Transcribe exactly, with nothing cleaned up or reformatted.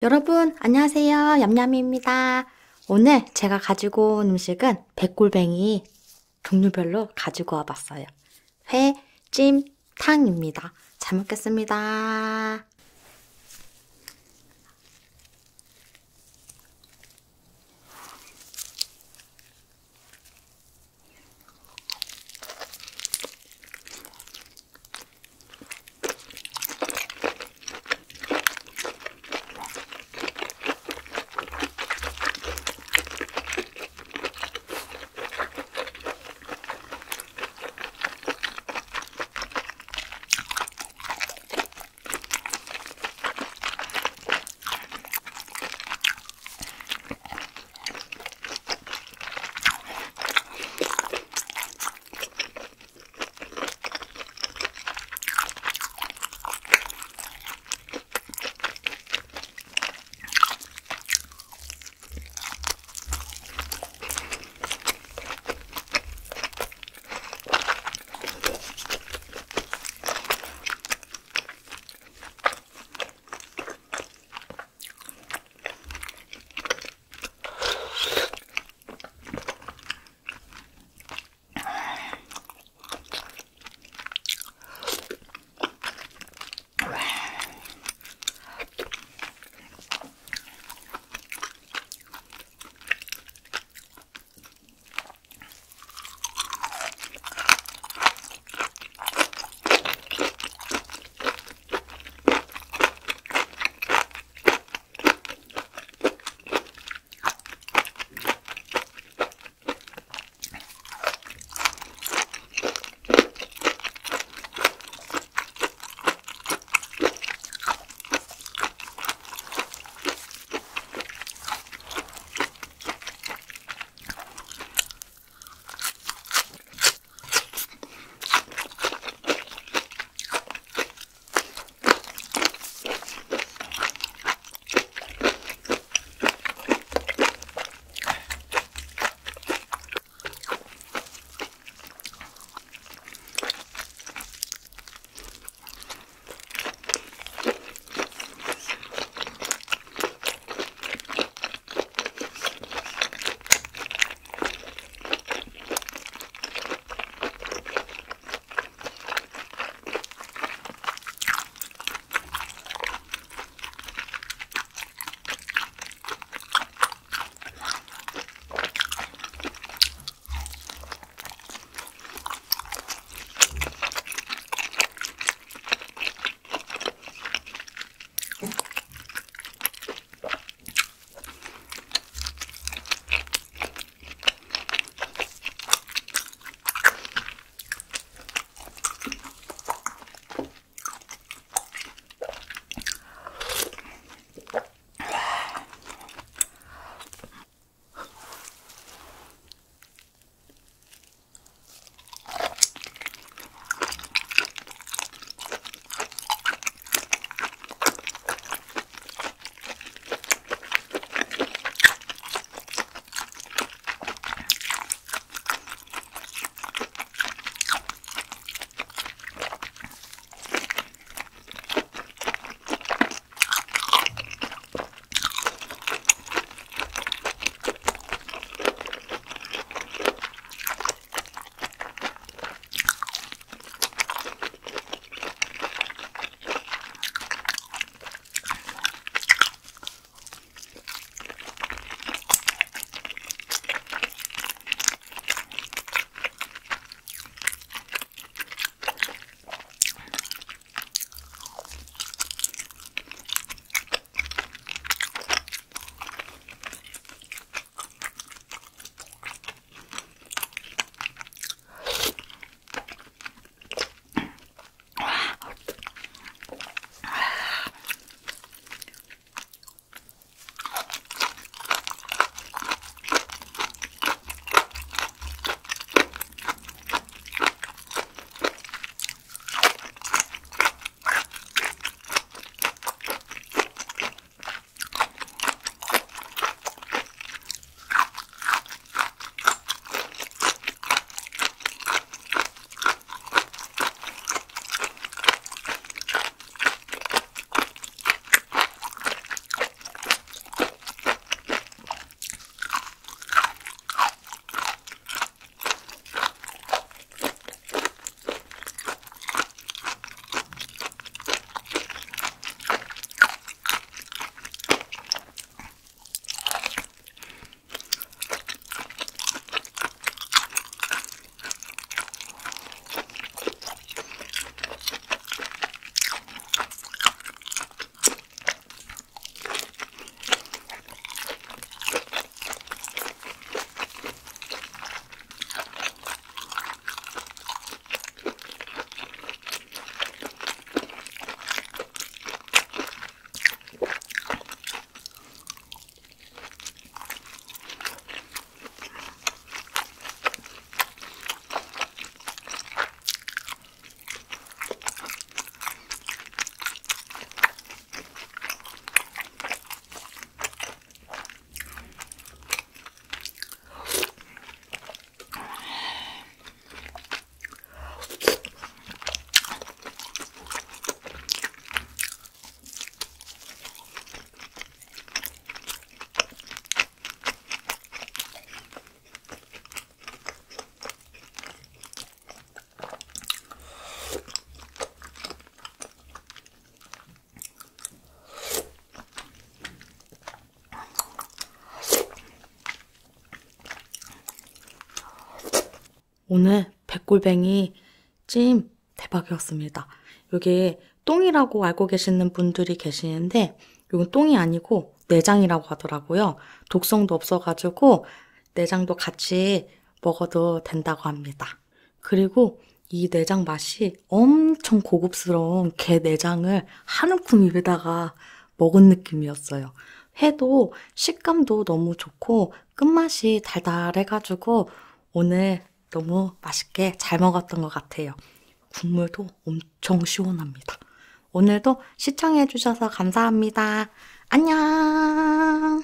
여러분 안녕하세요, 얌얌이입니다. 오늘 제가 가지고 온 음식은 백골뱅이 종류별로 가지고 와봤어요. 회, 찜, 탕입니다. 잘 먹겠습니다. 오늘 백골뱅이 찜 대박이었습니다. 이게 똥이라고 알고 계시는 분들이 계시는데 이건 똥이 아니고 내장이라고 하더라고요. 독성도 없어가지고 내장도 같이 먹어도 된다고 합니다. 그리고 이 내장 맛이 엄청 고급스러운 게 내장을 한 움큼 입에다가 먹은 느낌이었어요. 회도 식감도 너무 좋고 끝맛이 달달해가지고 오늘 너무 맛있게 잘 먹었던 것 같아요. 국물도 엄청 시원합니다. 오늘도 시청해주셔서 감사합니다. 안녕!